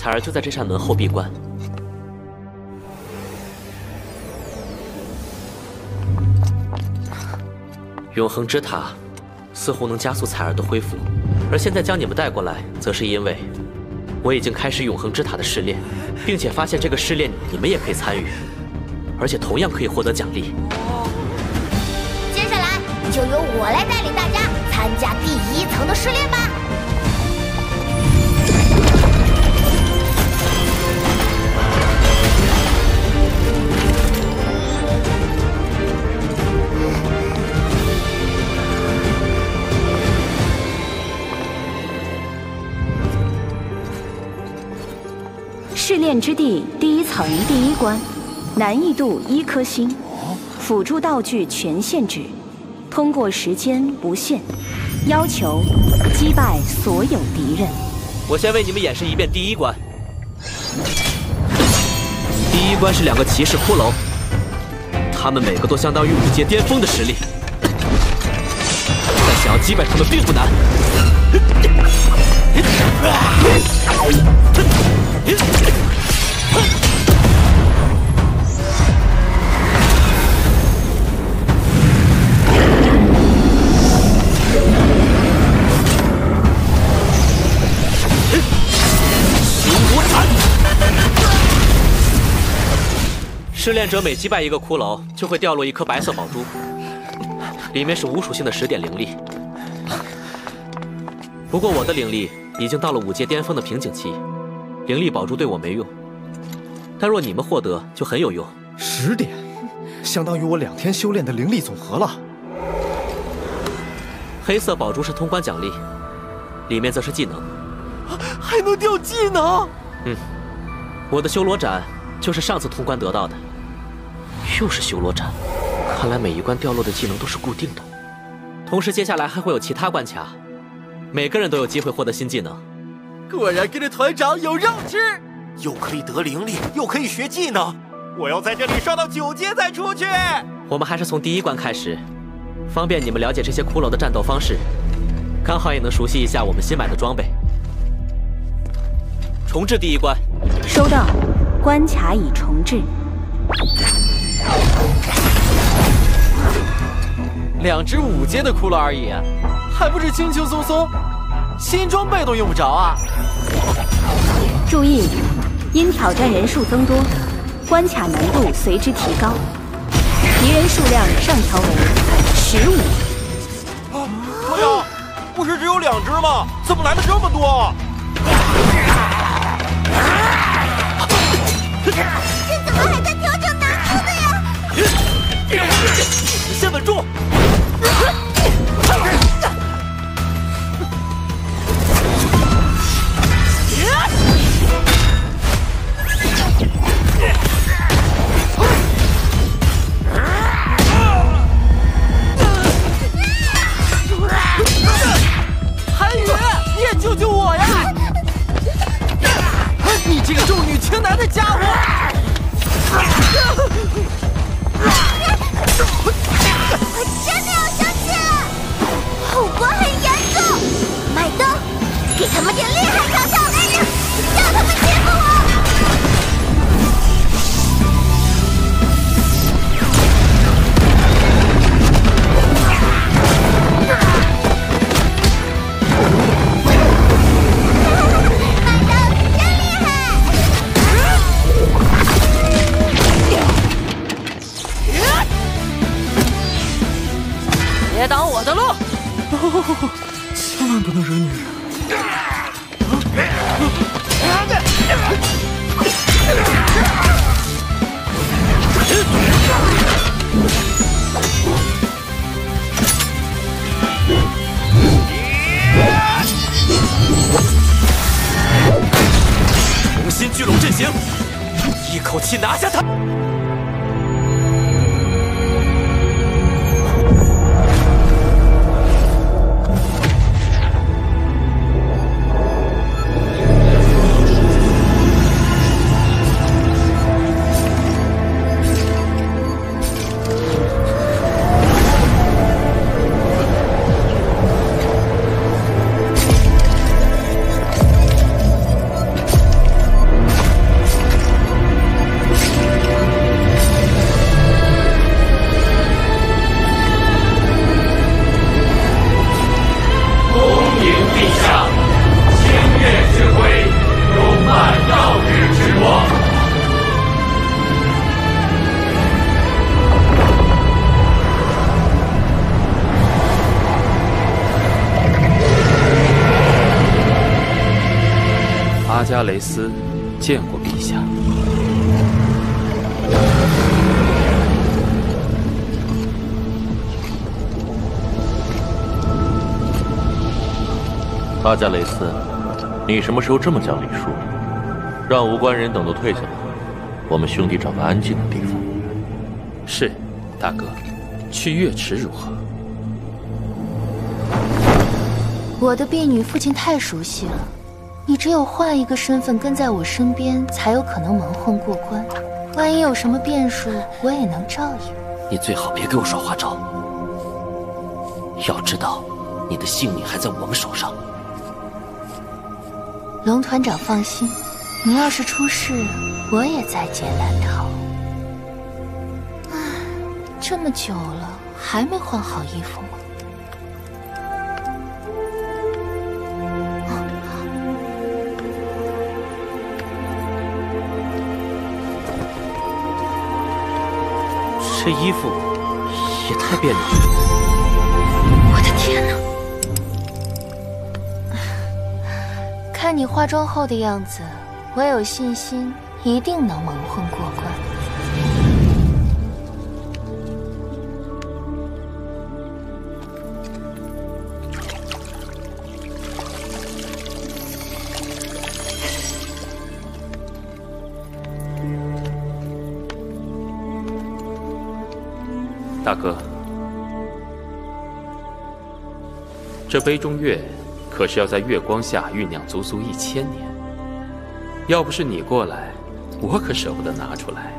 彩儿就在这扇门后闭关。永恒之塔似乎能加速彩儿的恢复，而现在将你们带过来，则是因为我已经开始永恒之塔的试炼，并且发现这个试炼你们也可以参与，而且同样可以获得奖励。接下来就由我来带领大家参加第一层的试炼吧。 试炼之地第一层第一关，难易度1颗星，辅助道具全限制，通过时间不限，要求击败所有敌人。我先为你们演示一遍第一关。第一关是2个骑士骷髅，他们每个都相当于5阶巅峰的实力，但想要击败他们并不难。 试炼者每击败一个骷髅，就会掉落1颗白色宝珠，里面是无属性的10点灵力。不过我的灵力已经到了5阶巅峰的瓶颈期。 灵力宝珠对我没用，但若你们获得就很有用。10点，相当于我2天修炼的灵力总和了。黑色宝珠是通关奖励，里面则是技能，还能掉技能。嗯，我的修罗斩就是上次通关得到的，又是修罗斩。看来每一关掉落的技能都是固定的。同时，接下来还会有其他关卡，每个人都有机会获得新技能。 果然跟着团长有肉吃，又可以得灵力，又可以学技能。我要在这里刷到9阶再出去。我们还是从第一关开始，方便你们了解这些骷髅的战斗方式，刚好也能熟悉一下我们新买的装备。重置第一关。收到，关卡已重置。2只5阶的骷髅而已，还不是轻轻松松。 新装备都用不着啊！注意，因挑战人数增多，关卡难度随之提高，敌人数量上调为15。团长，不是只有2只吗？怎么来的这么多啊？这怎么还在调整难度的呀？先稳住！ 韩宇，你也救救我呀！你这个重女轻男的家伙！真的要生气了，后果很严重。麦兜，给他们点厉害尝尝！哎呀，让他们欺负我！ 别挡我的路！哦，千万不能惹女人！重新聚拢阵型，一口气拿下他！加雷斯见过陛下。巴加雷斯，你什么时候这么讲礼数？让无关人等都退下吧，我们兄弟找个安静的地方。是，大哥，去月池如何？ 我的婢女父亲太熟悉了，你只有换一个身份跟在我身边，才有可能蒙混过关。万一有什么变数，我也能照应。你最好别给我耍花招。要知道，你的性命还在我们手上。龙团长放心，你要是出事，我也在劫难逃。唉，这么久了，还没换好衣服吗？ 这衣服也太别扭了！我的天哪！看你化妆后的样子，我有信心一定能蒙混过关。 大哥，这杯中月可是要在月光下酝酿足足1000年。要不是你过来，我可舍不得拿出来。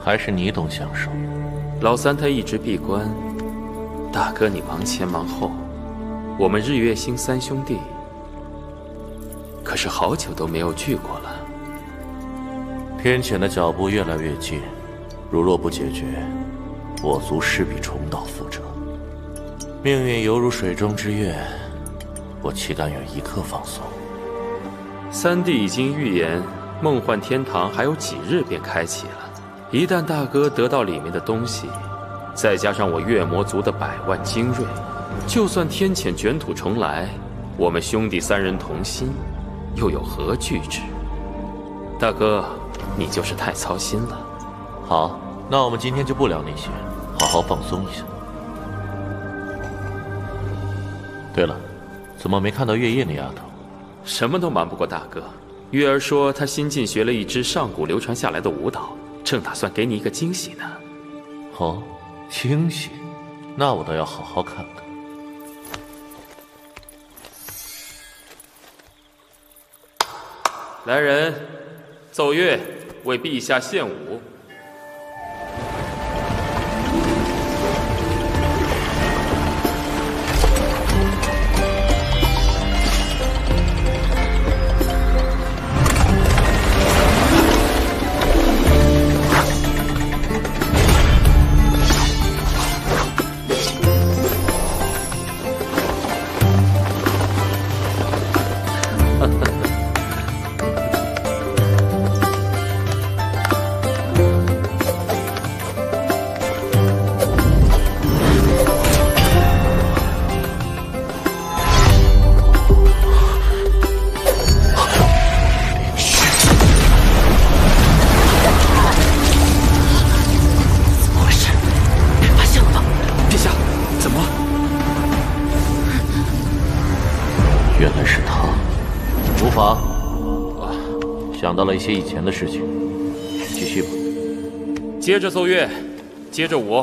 还是你懂享受。老三他一直闭关，大哥你忙前忙后。 我们日月星三兄弟，可是好久都没有聚过了。天谴的脚步越来越近，如若不解决，我族势必重蹈覆辙。命运犹如水中之月，我岂敢有一刻放松？三弟已经预言，梦幻天堂还有几日便开启了。一旦大哥得到里面的东西，再加上我月魔族的100万精锐。 就算天谴卷土重来，我们兄弟三人同心，又有何惧之？大哥，你就是太操心了。好，那我们今天就不聊那些，好好放松一下。对了，怎么没看到月夜那丫头？什么都瞒不过大哥。月儿说她新进学了一支上古流传下来的舞蹈，正打算给你一个惊喜呢。哦，惊喜？那我倒要好好看看。 来人，奏乐，为陛下献舞。想到了一些以前的事情，继续吧。接着奏乐，接着舞。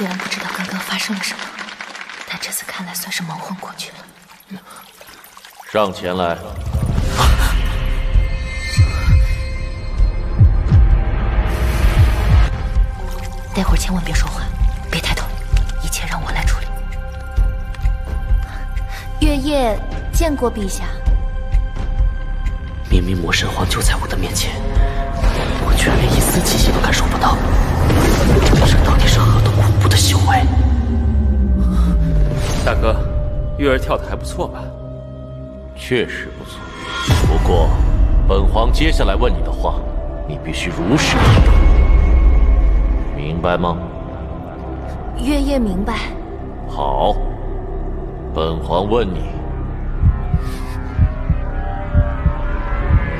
虽然不知道刚刚发生了什么，但这次看来算是蒙混过去了。上前来。待会儿千万别说话，别抬头，一切让我来处理。月夜见过陛下。明明魔神皇就在我的面前，我居然连一丝气息都感受不到。 这到底是何等恐怖的修为！大哥，玉儿跳的还不错吧？确实不错。不过，本皇接下来问你的话，你必须如实以答，明白吗？月夜明白。好，本皇问你，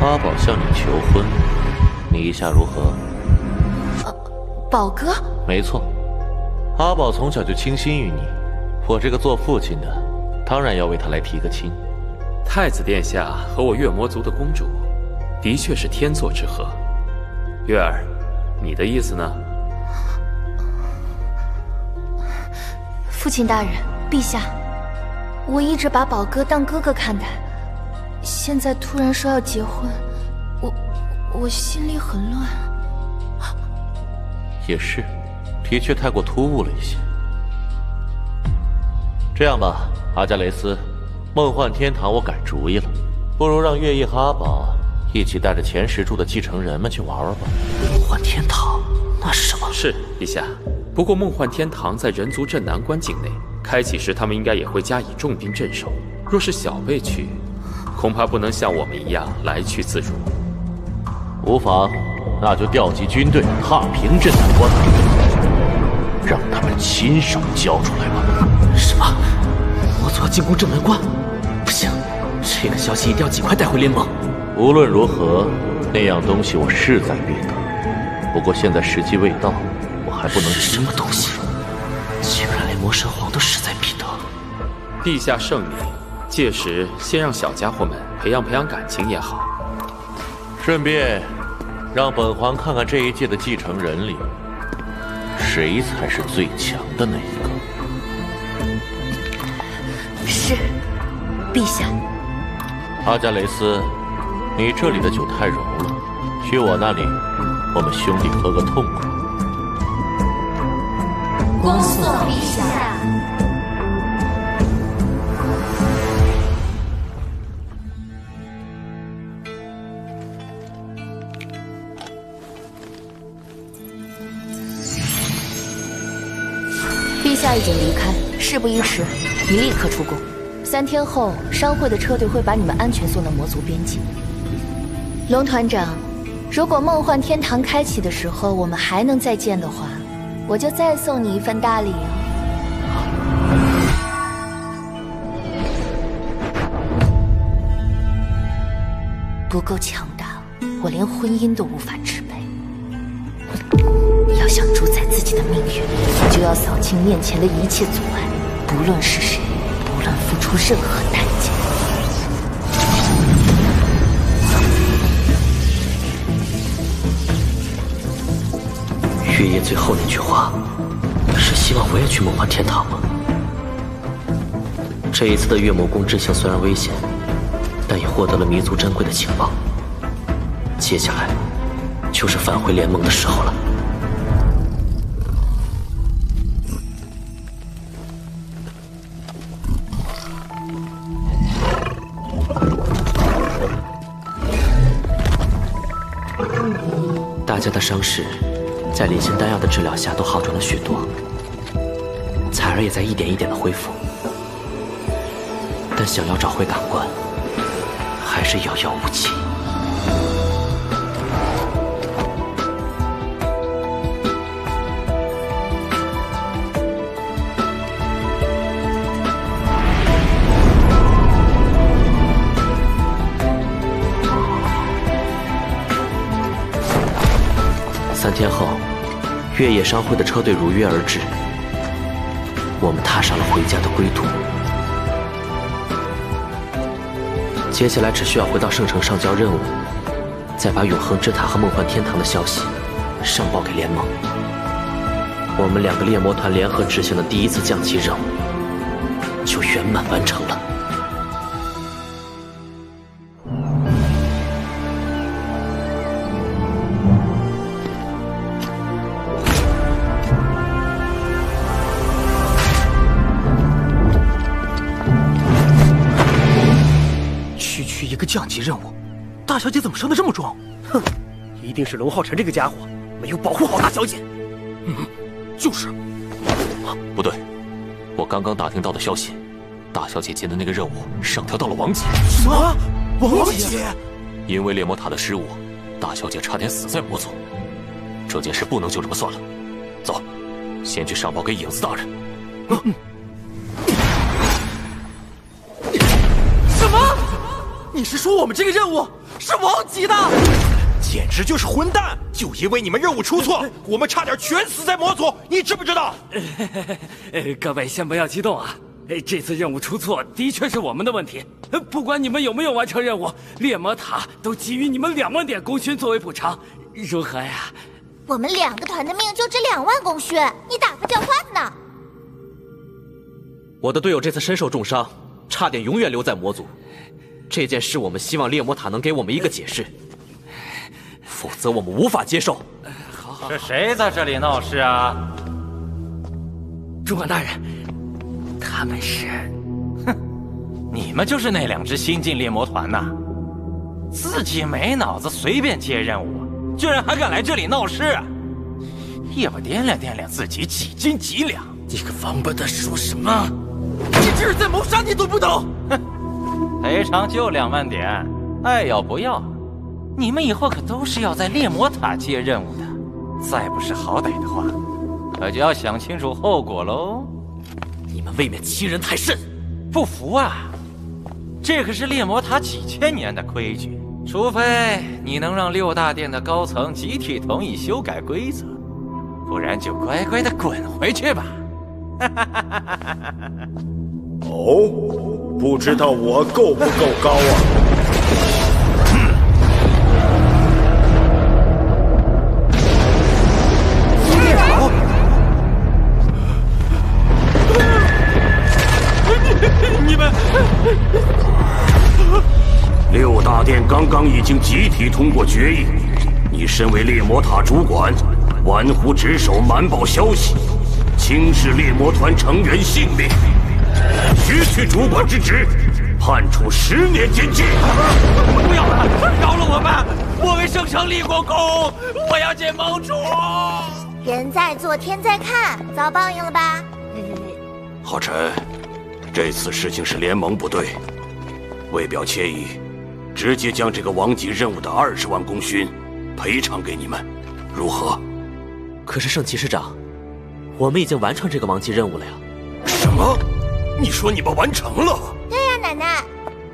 阿宝向你求婚，你意下如何？ 宝哥，没错，阿宝从小就倾心于你，我这个做父亲的，当然要为他来提个亲。太子殿下和我月魔族的公主，的确是天作之合。月儿，你的意思呢？父亲大人，陛下，我一直把宝哥当哥哥看待，现在突然说要结婚，我心里很乱。 也是，的确太过突兀了一些。这样吧，阿加雷斯，梦幻天堂我改主意了，不如让月夜和阿宝一起带着前石柱的继承人们去玩玩吧。梦幻天堂那是什么？是陛下。不过梦幻天堂在人族镇南关境内，开启时他们应该也会加以重兵镇守。若是小辈去，恐怕不能像我们一样来去自如。无妨。 那就调集军队，踏平这难关，让他们亲手交出来吧。什么？魔族要进攻这难关？不行，这个消息一定要尽快带回联盟。无论如何，那样东西我势在必得。不过现在时机未到，我还不能。是什么东西？竟然连魔神皇都势在必得。陛下圣明，届时先让小家伙们培养感情也好，顺便。 让本皇看看这一届的继承人里，谁才是最强的那一个。是，陛下。阿加雷斯，你这里的酒太柔了，去我那里，我们兄弟喝个痛快。恭送陛下。他已经离开，事不宜迟，你立刻出宫。3天后，商会的车队会把你们安全送到魔族边境。龙团长，如果梦幻天堂开启的时候我们还能再见的话，我就再送你一份大礼哦。不够强大，我连婚姻都无法支配。 要想主宰自己的命运，就要扫清面前的一切阻碍，不论是谁，不论付出任何代价。月夜最后那句话，是希望我也去梦幻天堂吗？这一次的月魔宫真相虽然危险，但也获得了弥足珍贵的情报。接下来，就是返回联盟的时候了。 大家的伤势，在林仙丹药的治疗下都好转了许多，彩儿也在一点一点的恢复。但想要找回感官，还是遥遥无期。3天后，月夜商会的车队如约而至，我们踏上了回家的归途。接下来只需要回到圣城上交任务，再把永恒之塔和梦幻天堂的消息上报给联盟。我们两个猎魔团联合执行的第一次降级任务就圆满完成了。区区一个降级任务，大小姐怎么伤得这么重？哼，一定是龙浩辰这个家伙没有保护好大小姐。嗯。 就是，不对，我刚刚打听到的消息，大小姐接的那个任务上调到了王姐。什么？王姐？因为猎魔塔的失误，大小姐差点死在魔族。这件事不能就这么算了，走，先去上报给影子大人。嗯。什么？你是说我们这个任务是王姐的？ 简直就是混蛋！就因为你们任务出错，我们差点全死在魔族，你知不知道？各位先不要激动啊！这次任务出错的确是我们的问题。不管你们有没有完成任务，猎魔塔都给予你们2万点功勋作为补偿，如何呀？我们两个团的命就值2万功勋，你打发叫唤呢？我的队友这次身受重伤，差点永远留在魔族。这件事我们希望猎魔塔能给我们一个解释。 否则我们无法接受。好，好，是谁在这里闹事啊？主管大人，他们是……哼，你们就是那两只新晋猎魔团呐！自己没脑子，随便接任务，居然还敢来这里闹事！也不掂量掂量自己几斤几两！你个王八蛋，说什么？你这是在谋杀，你都不懂！哼，赔偿就2万点，爱要不要？ 你们以后可都是要在猎魔塔接任务的，再不识好歹的话，可就要想清楚后果喽。你们未免欺人太甚！不服啊？这可是猎魔塔几千年的规矩，除非你能让6大殿的高层集体同意修改规则，不然就乖乖的滚回去吧。哦，不知道我够不够高啊？ 6大殿刚刚已经集体通过决议，你身为猎魔塔主管，玩忽职守，瞒报消息，轻视猎魔团成员性命，削去主管之职，判处10年监禁。不要了，饶了我吧！我为圣城立过功，我要见盟主。人在做，天在看，遭报应了吧？浩辰，这次事情是联盟不对。 为表歉意，直接将这个王级任务的20万功勋赔偿给你们，如何？可是圣骑士长，我们已经完成这个王级任务了呀。什么？你说你们完成了？对呀，奶奶，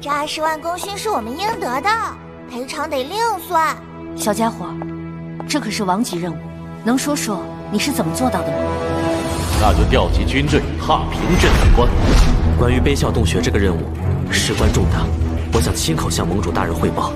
这20万功勋是我们应得的，赔偿得另算。小家伙，这可是王级任务，能说说你是怎么做到的吗？那就调集军队踏平镇南关。关于悲笑洞穴这个任务。 事关重大，我想亲口向盟主大人汇报。